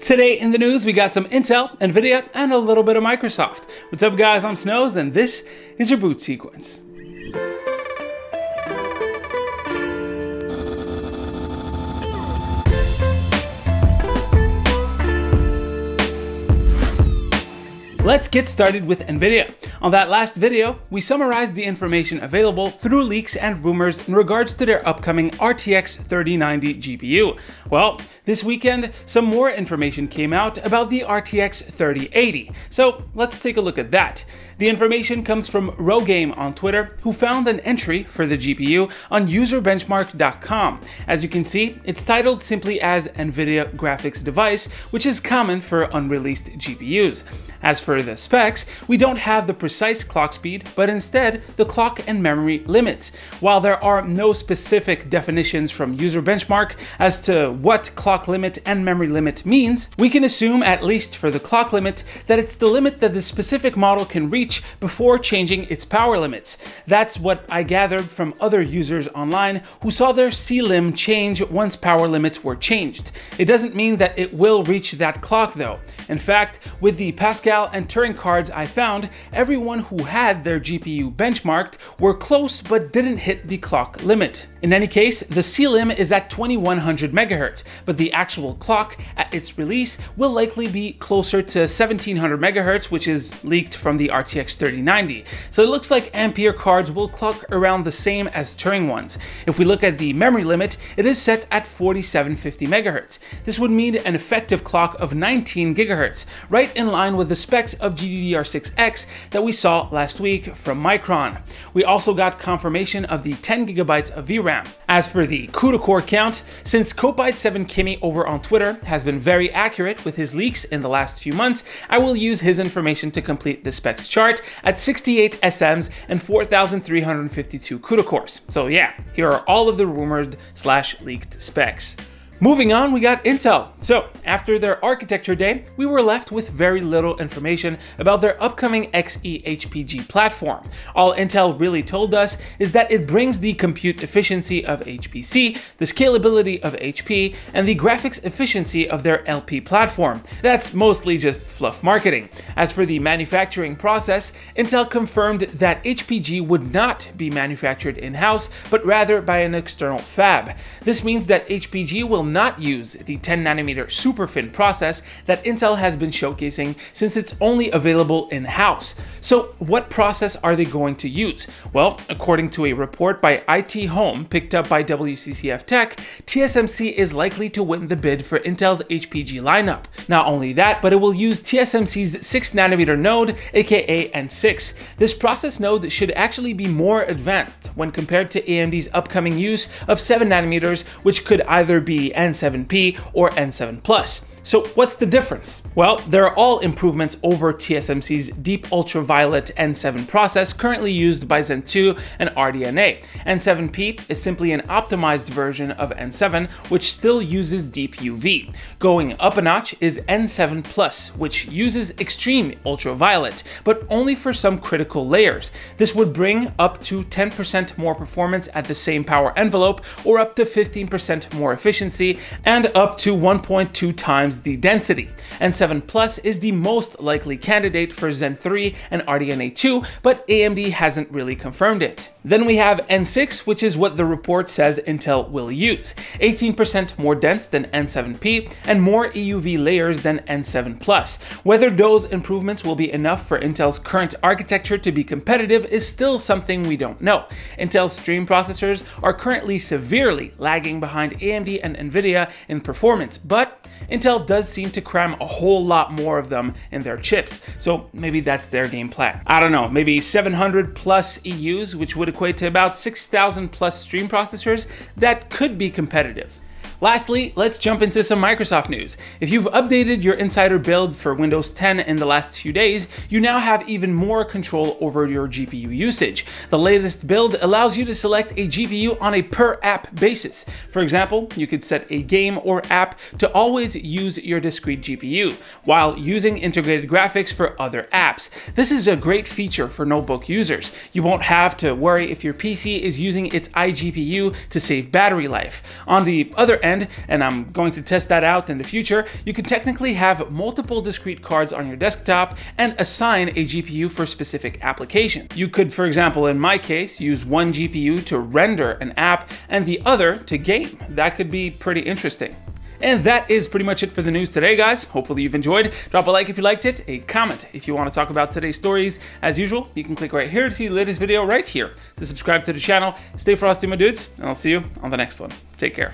Today in the news, we got some Intel, Nvidia, and a little bit of Microsoft. What's up guys, I'm Snows, and this is your Boot Sequence. Let's get started with Nvidia. On that last video, we summarized the information available through leaks and rumors in regards to their upcoming RTX 3090 GPU. Well, this weekend, some more information came out about the RTX 3080. So let's take a look at that. The information comes from Rogame on Twitter, who found an entry for the GPU on UserBenchmark.com. As you can see, it's titled simply as NVIDIA graphics device, which is common for unreleased GPUs. As for the specs, we don't have the precise clock speed, but instead the clock and memory limits. While there are no specific definitions from UserBenchmark as to what clock limit and memory limit means, we can assume, at least for the clock limit, that it's the limit that the specific model can reach before changing its power limits. That's what I gathered from other users online who saw their CLIM change once power limits were changed. It doesn't mean that it will reach that clock though. In fact, with the Pascal and Turing cards I found, everyone who had their GPU benchmarked were close but didn't hit the clock limit. In any case, the CLIM is at 2100 MHz, but the actual clock at its release will likely be closer to 1700 MHz, which is leaked from the RTX 3090. So it looks like Ampere cards will clock around the same as Turing ones. If we look at the memory limit, it is set at 4750 MHz. This would mean an effective clock of 19 GHz, right in line with the specs of GDDR6X that we saw last week from Micron. We also got confirmation of the 10 GB of VRAM. As for the CUDA core count, since Kopite7kimi over on Twitter has been very accurate with his leaks in the last few months, I will use his information to complete the specs chart at 68 SMs and 4,352 CUDA cores. So yeah, here are all of the rumored / leaked specs. Moving on, we got Intel. So after their architecture day, we were left with very little information about their upcoming Xe HPG platform. All Intel really told us is that it brings the compute efficiency of HPC, the scalability of HP, and the graphics efficiency of their LP platform. That's mostly just fluff marketing. As for the manufacturing process, Intel confirmed that HPG would not be manufactured in-house, but rather by an external fab. This means that HPG will not use the 10nm superfin process that Intel has been showcasing since it's only available in-house. So what process are they going to use? Well, according to a report by it Home picked up by wccf Tech, TSMC is likely to win the bid for Intel's HPG lineup. Not only that, but it will use TSMC's 6nm node, aka N6. This process node should actually be more advanced when compared to AMD's upcoming use of 7nm, which could either be N7P or N7 Plus. So what's the difference? Well, they're all improvements over TSMC's deep ultraviolet N7 process currently used by Zen 2 and RDNA. N7P is simply an optimized version of N7, which still uses deep UV. Going up a notch is N7 Plus, which uses extreme ultraviolet, but only for some critical layers. This would bring up to 10% more performance at the same power envelope, or up to 15% more efficiency, and up to 1.2 times the density. N7 Plus is the most likely candidate for Zen 3 and RDNA 2, but AMD hasn't really confirmed it. Then we have N6, which is what the report says Intel will use. 18% more dense than N7P and more EUV layers than N7 Plus. Whether those improvements will be enough for Intel's current architecture to be competitive is still something we don't know. Intel's stream processors are currently severely lagging behind AMD and Nvidia in performance, but Intel does seem to cram a whole lot more of them in their chips, so maybe that's their game plan. I don't know, maybe 700 plus EUs, which would equate to about 6,000 plus stream processors, that could be competitive. Lastly, let's jump into some Microsoft news. If you've updated your insider build for Windows 10 in the last few days, you now have even more control over your GPU usage. The latest build allows you to select a GPU on a per-app basis. For example, you could set a game or app to always use your discrete GPU, while using integrated graphics for other apps. This is a great feature for notebook users. You won't have to worry if your PC is using its iGPU to save battery life. On the other end, end, and I'm going to test that out in the future, you can technically have multiple discrete cards on your desktop and assign a GPU for specific application. You could, for example, in my case, use one GPU to render an app and the other to game. That could be pretty interesting. And that is pretty much it for the news today, guys. Hopefully you've enjoyed. Drop a like if you liked it, a comment if you want to talk about today's stories. As usual, you can click right here to see the latest video right here. To subscribe to the channel, stay frosty, my dudes, and I'll see you on the next one. Take care.